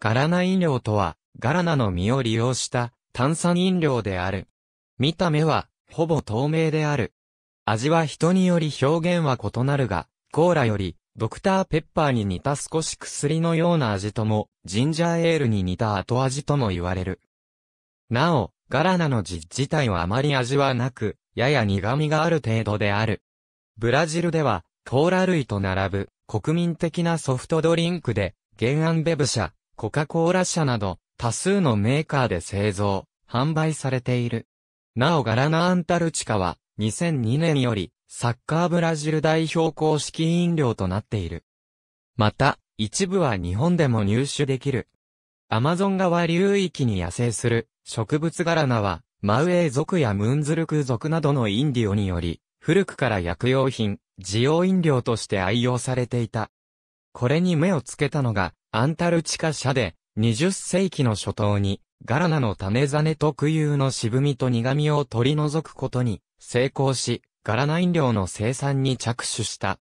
ガラナ飲料とは、ガラナの実を利用した炭酸飲料である。見た目は、ほぼ透明である。味は人により表現は異なるが、コーラより、ドクターペッパーに似た少し薬のような味とも、ジンジャーエールに似た後味とも言われる。なお、ガラナの実自体はあまり味はなく、やや苦味がある程度である。ブラジルでは、コーラ類と並ぶ国民的なソフトドリンクで、原アンベブ社、コカ・コーラ社など、多数のメーカーで製造、販売されている。なおガラナアンタルチカは、2002年より、サッカーブラジル代表公式飲料となっている。また、一部は日本でも入手できる。アマゾン川流域に野生する植物ガラナは、マウエイ族やムンズルク族などのインディオにより、古くから薬用品、滋養飲料として愛用されていた。これに目をつけたのが、アンタルチカ社で、20世紀の初頭に、ガラナの種種特有の渋みと苦味を取り除くことに成功し、ガラナ飲料の生産に着手した。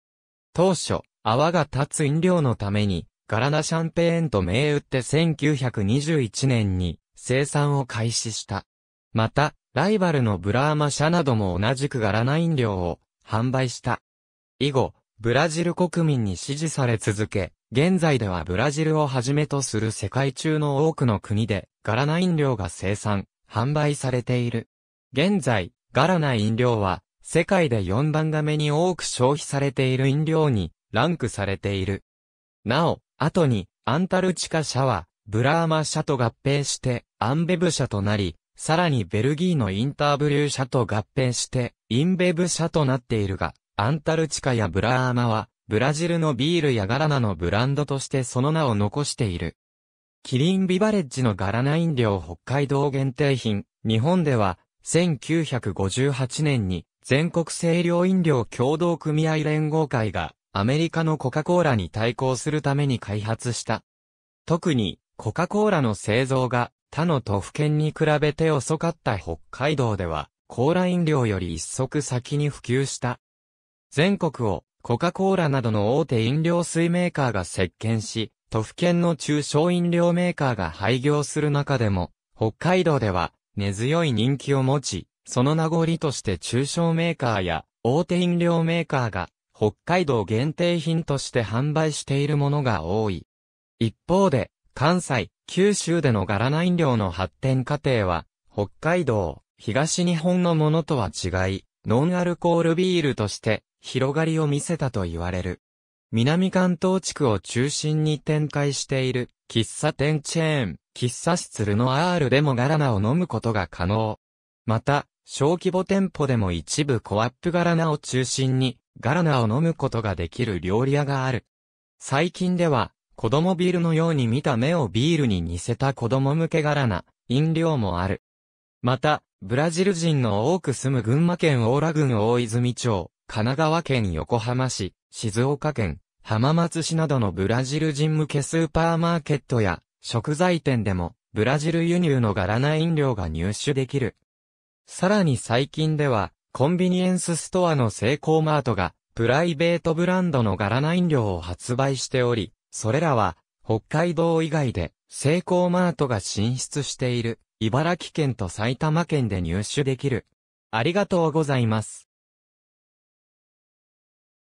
当初、泡が立つ飲料のために、ガラナシャンペーンと銘打って1921年に生産を開始した。また、ライバルのブラーマ社なども同じくガラナ飲料を販売した。以後、ブラジル国民に支持され続け、現在ではブラジルをはじめとする世界中の多くの国で、ガラナ飲料が生産、販売されている。現在、ガラナ飲料は、世界で4番目に多く消費されている飲料にランクされている。なお、後にアンタルチカ社はブラーマ社と合併してアンベブ社となり、さらにベルギーのインターブリュー社と合併してインベブ社となっているが、アンタルチカやブラーマはブラジルのビールやガラナのブランドとしてその名を残している。キリンビバレッジのガラナ飲料北海道限定品、日本では1958年に全国清涼飲料協同組合連合会がアメリカのコカ・コーラに対抗するために開発した。特にコカ・コーラの製造が他の都府県に比べて遅かった北海道ではコーラ飲料より一足先に普及した。全国をコカ・コーラなどの大手飲料水メーカーが席巻し、都府県の中小飲料メーカーが廃業する中でも北海道では根強い人気を持ち、その名残として中小メーカーや大手飲料メーカーが北海道限定品として販売しているものが多い。一方で関西、九州でのガラナ飲料の発展過程は北海道、東日本のものとは違い、ノンアルコールビールとして広がりを見せたと言われる。南関東地区を中心に展開している喫茶店チェーン、喫茶室ルノアールでもガラナを飲むことが可能。また、小規模店舗でも一部コアップガラナを中心にガラナを飲むことができる料理屋がある。最近では子供ビールのように見た目をビールに似せた子供向けガラナ、飲料もある。また、ブラジル人の多く住む群馬県邑楽郡大泉町、神奈川県横浜市、静岡県浜松市などのブラジル人向けスーパーマーケットや食材店でもブラジル輸入のガラナ飲料が入手できる。さらに最近では、コンビニエンスストアのセイコーマートが、プライベートブランドのガラナ飲料を発売しており、それらは、北海道以外で、セイコーマートが進出している、茨城県と埼玉県で入手できる。ありがとうございます。